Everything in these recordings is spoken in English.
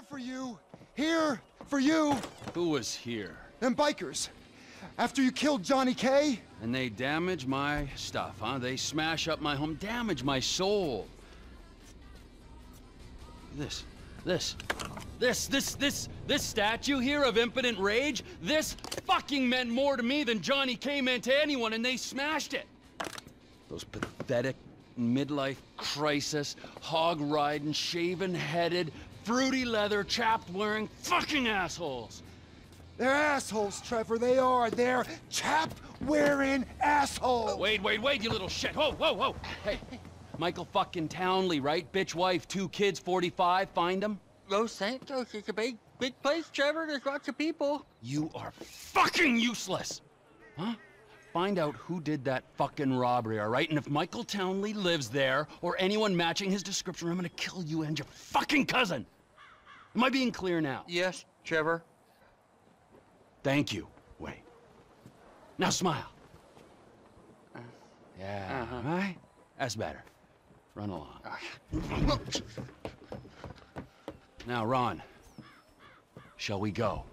here for you. Here for you. Who was here? Them bikers. After you killed Johnny K. And they damage my stuff, huh? They smash up my home, damage my soul. This statue here of impotent rage, this fucking meant more to me than Johnny K meant to anyone, and they smashed it. Those pathetic, midlife crisis, hog-riding, shaven-headed, fruity leather, chapped-wearing fucking assholes. They're assholes, Trevor, they are. They're chapped-wearing assholes. Wait, you little shit. Whoa. Hey, Michael fucking Townley, right? Bitch wife, 2 kids, 45, find them. Los Santos is a big place, Trevor. There's lots of people. You are fucking useless. Huh? Find out who did that fucking robbery, all right? And if Michael Townley lives there, or anyone matching his description, I'm gonna kill you and your fucking cousin. Am I being clear now? Yes, Trevor. Thank you. Wait. Now smile. Yeah, all right? That's better. Run along. Now, Ron, shall we go?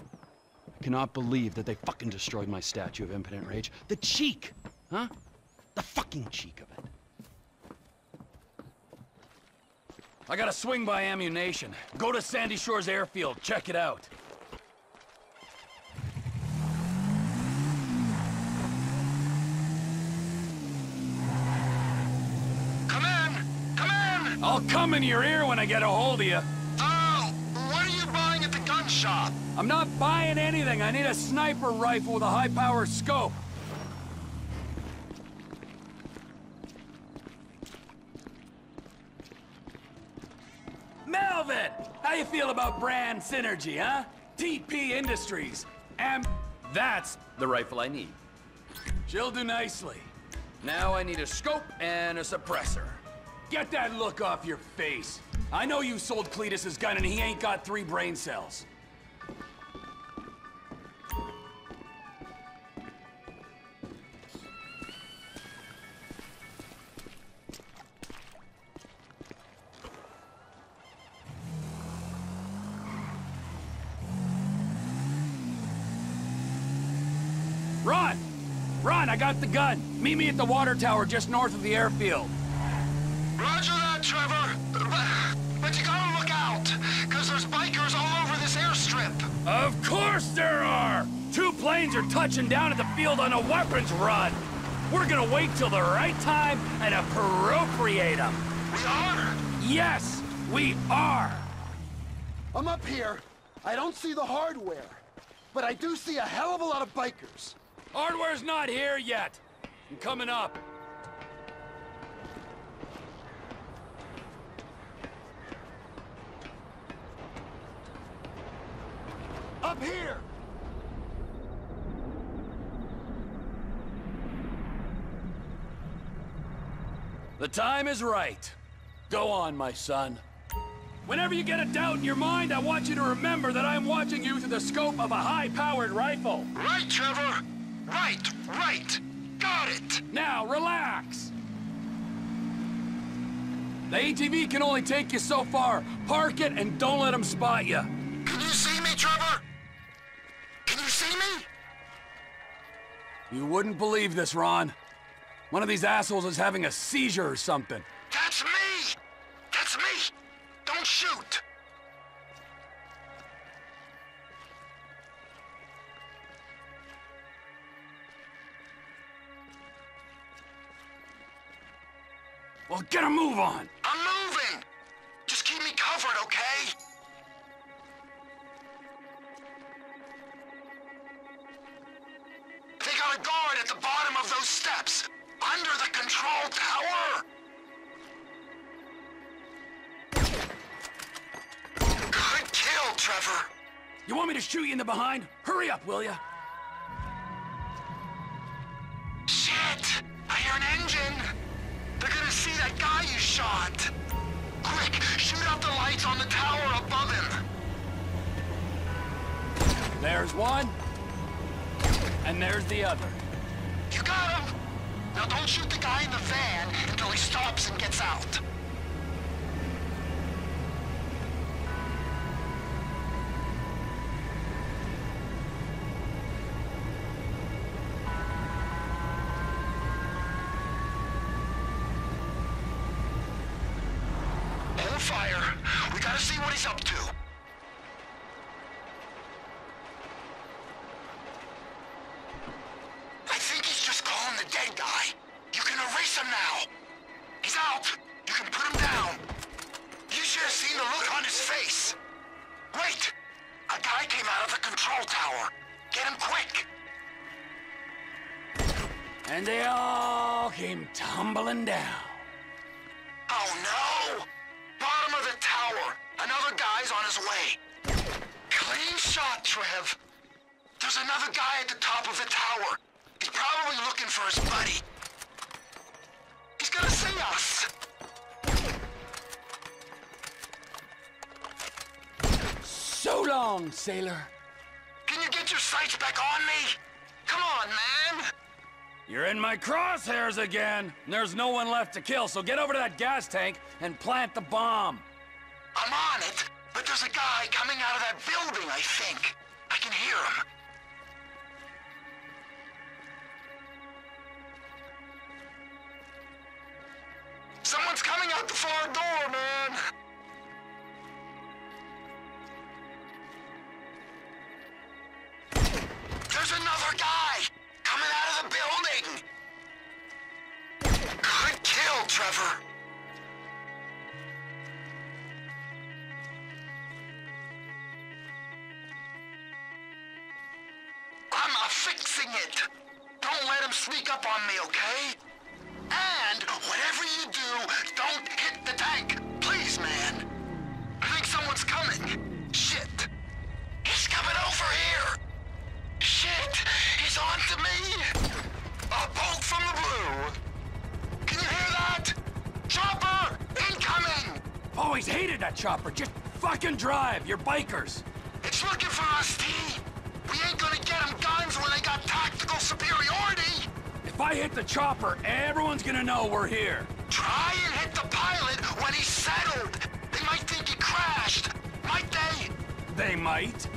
I cannot believe that they fucking destroyed my statue of impotent rage. The cheek, huh? The fucking cheek of it. I gotta swing by ammunition. Go to Sandy Shores Airfield, check it out. Come in! Come in! I'll come in your ear when I get a hold of you. Shop. I'm not buying anything. I need a sniper rifle with a high-power scope. Melvin! How you feel about brand synergy, huh? TP Industries. And that's the rifle I need. She'll do nicely. Now I need a scope and a suppressor. Get that look off your face. I know you sold Cletus's gun and he ain't got 3 brain cells. Ron, I got the gun. Meet me at the water tower just north of the airfield. Roger that, Trevor. But you gotta look out, because there's bikers all over this airstrip. Of course there are! 2 planes are touching down at the field on a weapons run. We're gonna wait till the right time and appropriate them. We are? Yes, we are. I'm up here. I don't see the hardware, but I do see a hell of a lot of bikers. Hardware's not here yet. I'm coming up. Up here! The time is right. Go on, my son. Whenever you get a doubt in your mind, I want you to remember that I'm watching you through the scope of a high-powered rifle. Right, Trevor! Right! Got it! Now, relax! The ATV can only take you so far. Park it and don't let them spot you. Can you see me, Trevor? You wouldn't believe this, Ron. One of these assholes is having a seizure or something. That's me! That's me! Don't shoot! Well, get a move on! I'm moving! Just keep me covered, okay? Guard at the bottom of those steps, under the control tower! Good kill, Trevor! You want me to shoot you in the behind? Hurry up, will ya? Shit! I hear an engine! They're gonna see that guy you shot! Quick, shoot out the lights on the tower above him! There's one. And there's the other. You got him! Now don't shoot the guy in the van until he stops and gets out. fire. We gotta see what he's up to. I think he's just calling the dead guy. You can erase him now. He's out. You can put him down. You should have seen the look on his face. Wait! A guy came out of the control tower. Get him quick! And they all came tumbling down. Oh no! Bottom of the tower. Another guy's on his way. Clean shot, Trev. There's another guy at the top of the tower. He's probably looking for his buddy. He's gonna see us. So long, sailor. Can you get your sights back on me? Come on, man. You're in my crosshairs again! There's no one left to kill, so get over to that gas tank and plant the bomb! I'm on it, but there's a guy coming out of that building, I think. I can hear him. Someone's coming out the far door, man! There's another guy! Coming out of the building! Good kill, Trevor! I'm fixing it! Don't let him sneak up on me, okay? And whatever you do, don't hit the tank! Please, man! I think someone's coming! Shit! He's coming over here! Shit! He's on to me! A bolt from the blue! Can you hear that? Chopper! Incoming! Always hated that chopper! Just fucking drive! You're bikers! It's looking for us, T! We ain't gonna get them guns when they got tactical superiority! If I hit the chopper, everyone's gonna know we're here! Try and hit the pilot when he's settled! They might think he crashed! Might they? They might.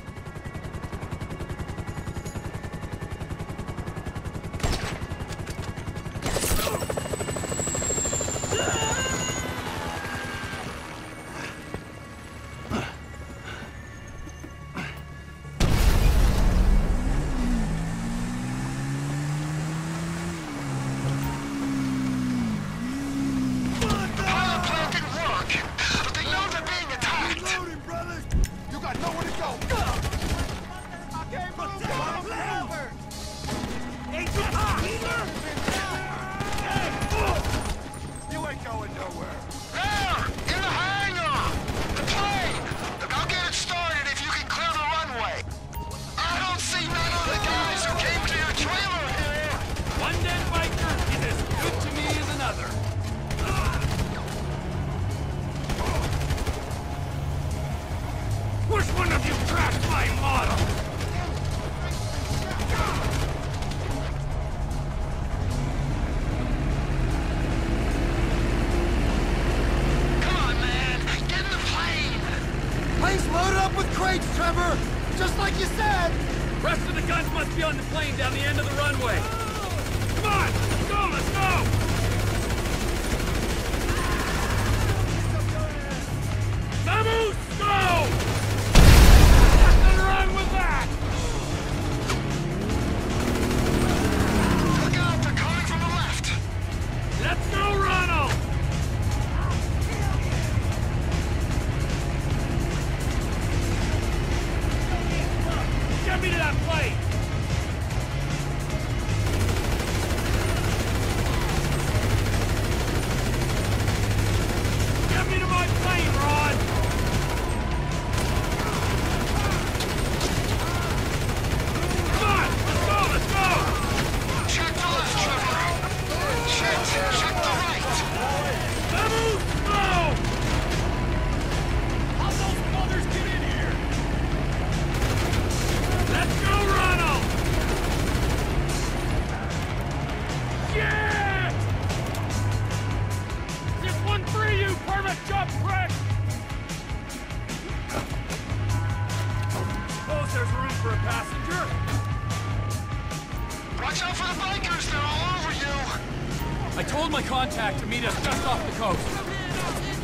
I told my contact to meet us just off the coast.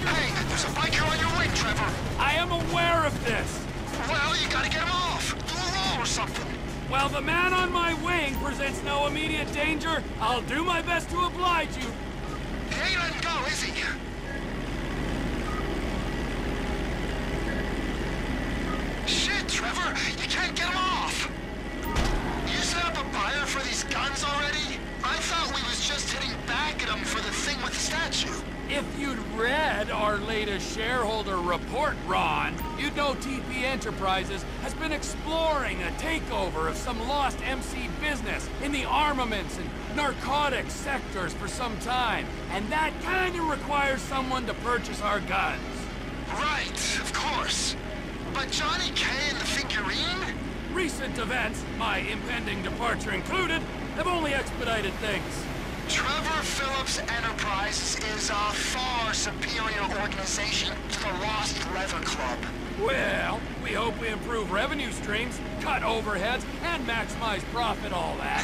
Hey, there's a biker on your Trevor. I am aware of this. Well, you gotta get him off. Do a roll or something. While the man on my wing presents no immediate danger, I'll do my best to oblige you. He ain't letting go, is he? Shit, Trevor! You can't get him off! You set up a buyer for these guns already? I thought we was just hitting back at him for the thing with the statue. If you'd read our latest shareholder report, Ron, you'd know TP Enterprises has been exploring a takeover of some Lost MC business in the armaments and narcotics sectors for some time. And that kind of requires someone to purchase our guns. Right, of course. But Johnny K and the figurine? Recent events, my impending departure included, have only expedited things. Trevor Phillips Enterprises is a far superior organization to the Lost Leather Club. Well, we hope we improve revenue streams, cut overheads, and maximize profit, all that.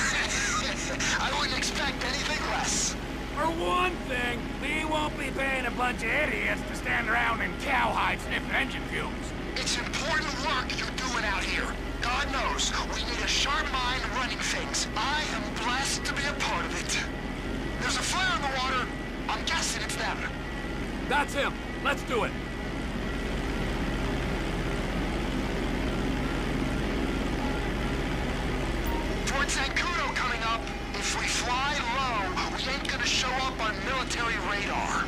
I wouldn't expect anything less. For one thing, we won't be paying a bunch of idiots to stand around in cowhide sniffing engine fumes. It's important work you're doing out here. God knows, we need a sharp mind running things. I am blessed to be a part of it. There's a flare in the water. I'm guessing it's that. That's him. Let's do it. Port Zancudo coming up. If we fly low, we ain't gonna show up on military radar.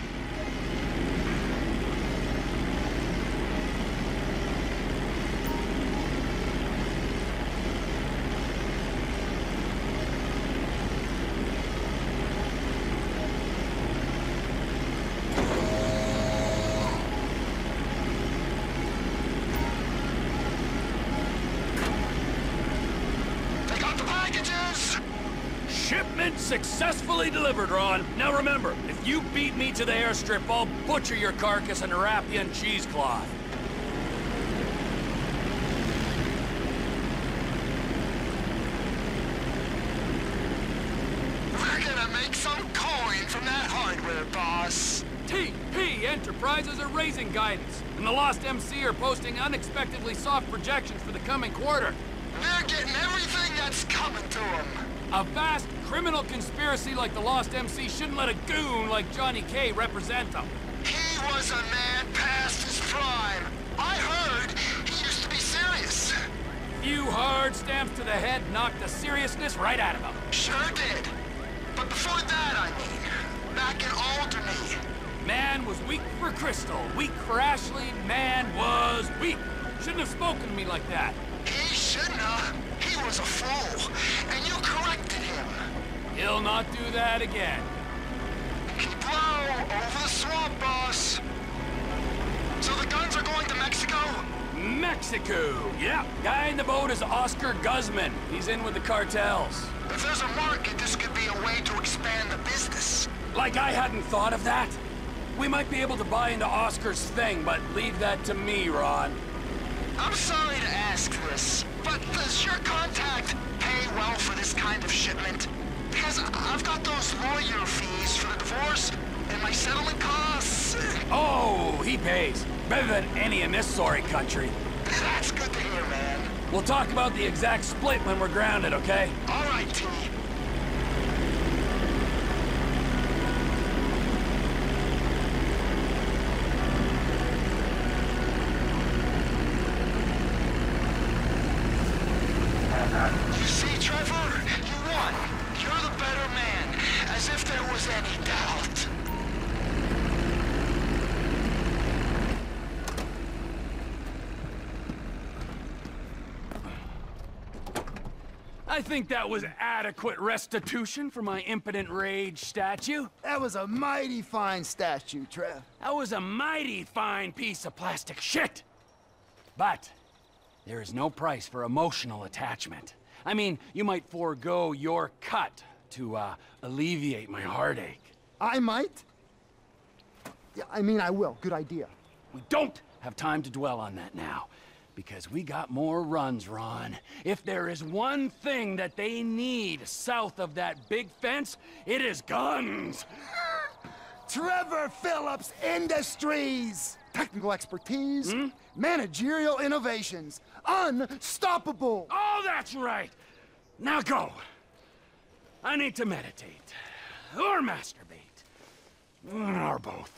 Successfully delivered, Ron. Now remember, if you beat me to the airstrip, I'll butcher your carcass and wrap you in cheesecloth. We're gonna make some coin from that hardware, boss. TP Enterprises are raising guidance, and the Lost MC are posting unexpectedly soft projections for the coming quarter. They're getting everything that's coming to them. A vast criminal conspiracy like the Lost MC shouldn't let a goon like Johnny K represent them. He was a man past his prime. I heard he used to be serious. Few hard stamps to the head knocked the seriousness right out of him. Sure did. But before that, I mean, back in Alderney. Man was weak for Crystal, weak for Ashley, man was weak. Shouldn't have spoken to me like that. He shouldn't have. He was a fool. And you corrected him. He'll not do that again. Keep low, over the swamp, boss. So the guns are going to Mexico? Mexico, yeah. Guy in the boat is Oscar Guzman. He's in with the cartels. If there's a market, this could be a way to expand the business. Like I hadn't thought of that. We might be able to buy into Oscar's thing, but leave that to me, Ron. I'm sorry to ask this, but does your contact pay well for this kind of shipment? Because I've got those lawyer fees for the divorce and my settlement costs. Oh, he pays. Better than any in this sorry country. That's good to hear, man. We'll talk about the exact split when we're grounded, okay? All right, T. I think that was adequate restitution for my impotent rage statue. That was a mighty fine statue, Trev. That was a mighty fine piece of plastic shit. But there is no price for emotional attachment. I mean, you might forego your cut to alleviate my heartache. I might? Yeah, I mean, I will. Good idea. We don't have time to dwell on that now. Because we got more runs, Ron. If there is one thing that they need south of that big fence, it is guns! Trevor Phillips Industries! technical expertise, managerial innovations. Unstoppable! Oh, that's right! Now go. I need to meditate. Or masturbate. Or both.